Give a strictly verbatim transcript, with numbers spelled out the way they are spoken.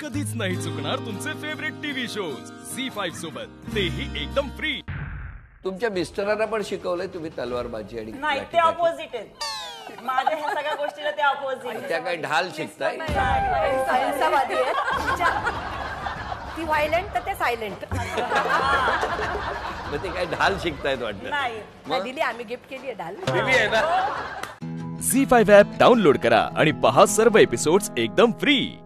कधीच नाही चुकणार तुमचे favourite TV shows Zee five सोबत, तेही एकदम फ्री। तुमच्या मिस्टरांना पण शिकवलंय तुम्ही तलवारबाजी आणि नाही, ते ऑपोजिट आहे माझ्या ह्या सगळ्या गोष्टीला, ते ऑपोजिट। त्या काय ढाल शिकताय, हिंसावादी आहे ती, व्हायलेंट तर ते सायलेंट। मग ते काय ढाल शिकतायत वाटतं? नाही दिली, आम्ही गिफ्ट केली आहे ढाल दिली आहे ना। झी फाईव्ह ॲप डाउनलोड करा आणि पहा सर्व एपिसोड्स एकदम फ्री।